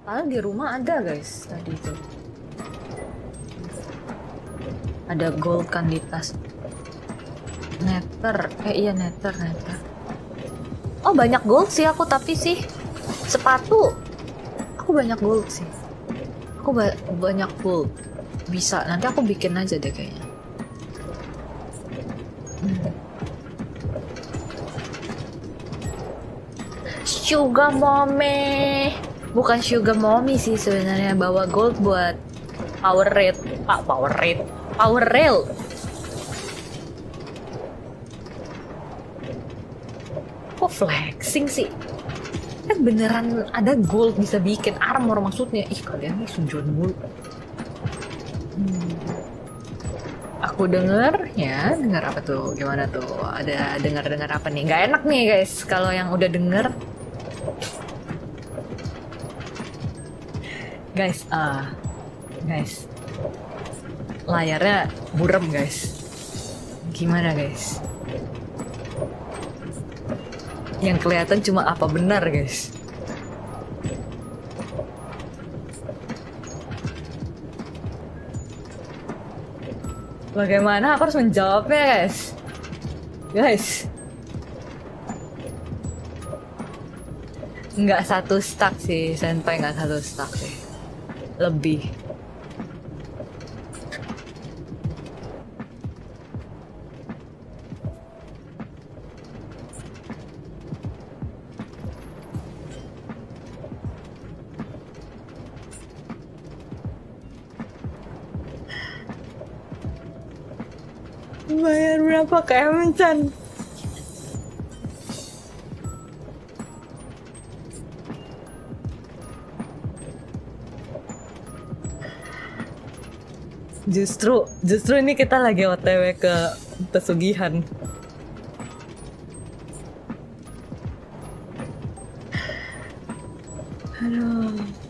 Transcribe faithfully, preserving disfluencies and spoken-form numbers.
Padahal di rumah ada guys tadi itu. Ada gold kan di tas. Nether, eh iya nether, nether. Oh banyak gold sih aku, tapi sih sepatu. Aku banyak gold sih. Aku ba banyak gold. Bisa, nanti aku bikin aja deh kayaknya. Hmm. Sugar mommy, bukan sugar mommy sih sebenarnya, bawa gold buat power rate, pak power rate, power rail. Kok flexing sih? Kan beneran ada gold bisa bikin armor maksudnya. Ih kalian ini sunjuan mulu. Hmm. Aku denger ya, denger apa tuh? Gimana tuh? Ada dengar-dengar apa nih? Gak enak nih guys kalau yang udah denger. Guys, uh, guys, layarnya buram guys. Gimana guys? Yang kelihatan cuma apa benar guys? Bagaimana aku harus menjawabnya guys? Guys, nggak satu stack sih, senpai nggak satu stack sih. Lebih bayar berapa kayak mencan. Justru, justru ini kita lagi O T W ke Pesugihan. Aduh.